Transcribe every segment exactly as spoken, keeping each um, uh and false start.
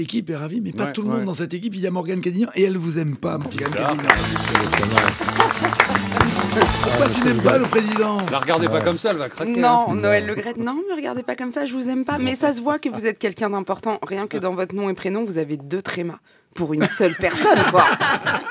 l'équipe est ravie, mais pas ouais, tout le ouais. monde dans cette équipe. Il y a Morgane Cadignan et elle vous aime pas, Morgane Cadignan. Pourquoi tu n'aimes pas le président? La regardez pas comme ça, elle va craquer. Non, hein. Noël Le Graët, non, me regardez pas comme ça, je vous aime pas. Mais ça se voit que vous êtes quelqu'un d'important. Rien que dans votre nom et prénom, vous avez deux trémas. Pour une seule personne, quoi.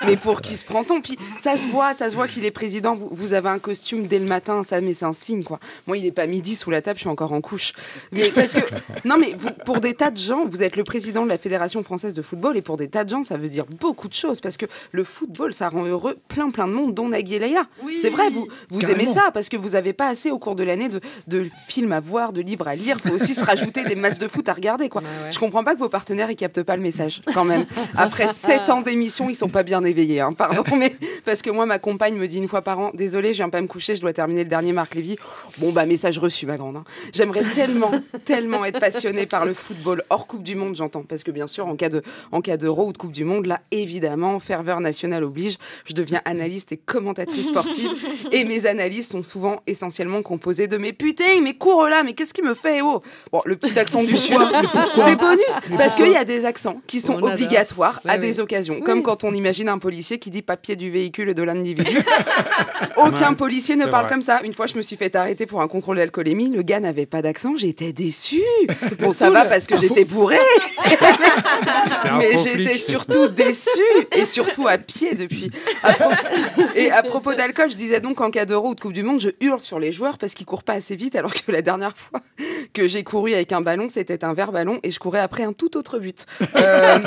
Mais pour qui se prend-on? Puis ça se voit, ça se voit qu'il est président. Vous, vous avez un costume dès le matin, ça, mais c'est un signe, quoi. Moi, il n'est pas midi sous la table, je suis encore en couche. Mais parce que, non, mais vous, pour des tas de gens, vous êtes le président de la Fédération Française de Football, et pour des tas de gens, ça veut dire beaucoup de choses, parce que le football, ça rend heureux plein, plein de monde, dont Nagui et Leïla. Oui. C'est vrai, vous, vous aimez ça, parce que vous n'avez pas assez au cours de l'année de, de films à voir, de livres à lire. Il faut aussi se rajouter des matchs de foot à regarder, quoi. Ouais, ouais. Je comprends pas que vos partenaires, ils captent pas le message, quand même. Après sept ans d'émission, ils sont pas bien éveillés, hein, pardon, mais parce que moi, ma compagne me dit une fois par an, désolée, je viens pas me coucher, je dois terminer le dernier Marc Lévy. Bon, bah, message reçu, ma grande. Hein. J'aimerais tellement, tellement être passionnée par le football, hors Coupe du Monde, j'entends, parce que bien sûr, en cas de, en cas d'Euro ou de Coupe du Monde, là, évidemment, ferveur nationale oblige, je deviens analyste et commentatrice sportive, et mes analyses sont souvent essentiellement composées de mais putain, mais cours là, mais qu'est-ce qui me fait, oh. Bon, le petit accent du Sud, c'est bonus, parce qu'il y a des accents qui sont obligatoires. À oui, des oui. occasions, oui. comme quand on imagine un policier qui dit papier du véhicule et de l'individu. Aucun policier ne parle vrai. comme ça. Une fois, je me suis fait arrêter pour un contrôle d'alcoolémie. Le gars n'avait pas d'accent, j'étais déçue. Bon, ça va parce que j'étais bourrée. Mais j'étais surtout déçue et surtout à pied depuis. À pro... Et à propos d'alcool, je disais donc en cas d'Euro ou de Coupe du Monde, je hurle sur les joueurs parce qu'ils courent pas assez vite, alors que la dernière fois que j'ai couru avec un ballon, c'était un vert ballon et je courais après un tout autre but. Euh...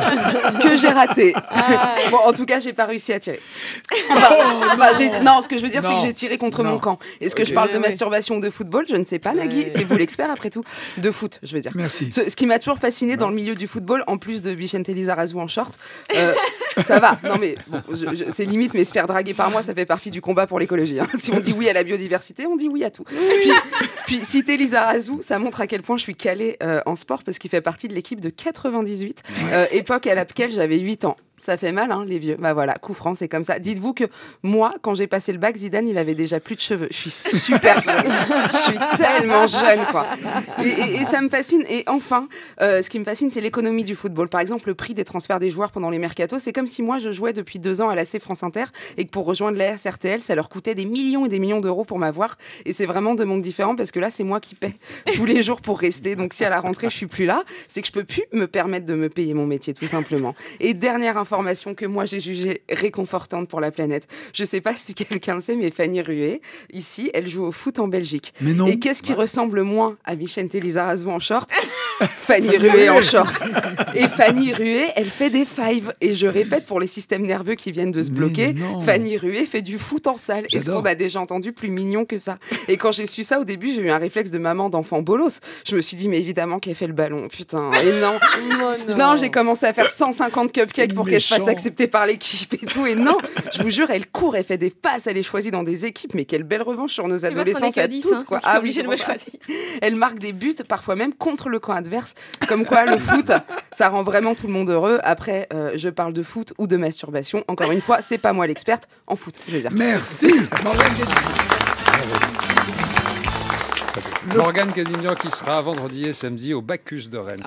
que j'ai raté. Ah. Bon, en tout cas, j'ai pas réussi à tirer. Enfin, oh, bah, non. non, ce que je veux dire, c'est que j'ai tiré contre non. mon camp. Est-ce okay. que je parle de masturbation ou de football? Je ne sais pas, Nagui. Ouais. C'est vous l'expert, après tout. De foot, je veux dire. Merci. Ce, ce qui m'a toujours fasciné ouais. dans le milieu du football, en plus de Bixente Lizarazu en short, euh, ça va. Non, mais bon, c'est limite, mais se faire draguer par moi, ça fait partie du combat pour l'écologie. Hein. Si on dit oui à la biodiversité, on dit oui à tout. Oui. Puis, puis citer Lizarazu, ça montre à quel point je suis calée euh, en sport, parce qu'il fait partie de l'équipe de quatre-vingt-dix-huit, euh, époque à laquelle j'avais huit ans. Ça fait mal, hein, les vieux. Bah voilà, coup franc, c'est comme ça. Dites-vous que moi, quand j'ai passé le bac, Zidane, il avait déjà plus de cheveux. Je suis super jeune. Je suis tellement jeune, quoi. Et, et, et ça me fascine. Et enfin, euh, ce qui me fascine, c'est l'économie du football. Par exemple, le prix des transferts des joueurs pendant les mercatos. C'est comme si moi, je jouais depuis deux ans à l'A C France Inter et que pour rejoindre la S R T L, ça leur coûtait des millions et des millions d'euros pour m'avoir. Et c'est vraiment deux mondes différents parce que là, c'est moi qui paie tous les jours pour rester. Donc si à la rentrée, je suis plus là, c'est que je peux plus me permettre de me payer mon métier, tout simplement. Et dernière information que moi j'ai jugée réconfortante pour la planète. Je sais pas si quelqu'un le sait, mais Fanny Ruet, ici, elle joue au foot en Belgique. Mais non. Et qu'est-ce qui ouais. ressemble moins à Bixente Lizarazu en short? Fanny Ruet en short. Et Fanny Ruet, elle fait des fives. Et je répète, pour les systèmes nerveux qui viennent de se mais bloquer, non. Fanny Ruet fait du foot en salle. Est-ce qu'on a déjà entendu plus mignon que ça? Et quand j'ai su ça au début, j'ai eu un réflexe de maman d'enfant bolos. Je me suis dit, mais évidemment qu'elle fait le ballon. Putain, et non. Non, non. non j'ai commencé à faire cent cinquante cupcakes pour qu'elle se fasse accepter par l'équipe et tout. Et non, je vous jure, elle court, elle fait des passes, elle est choisie dans des équipes. Mais quelle belle revanche sur nos adolescents à toutes, quoi. Ah oui, elle marque des buts, parfois même contre le camp adverse. Comme quoi, le foot, ça rend vraiment tout le monde heureux. Après, euh, je parle de foot ou de masturbation. Encore une fois, c'est pas moi l'experte en foot, je veux dire. Merci. Morgane Cadignan qui sera vendredi et samedi au Bacchus de Rennes.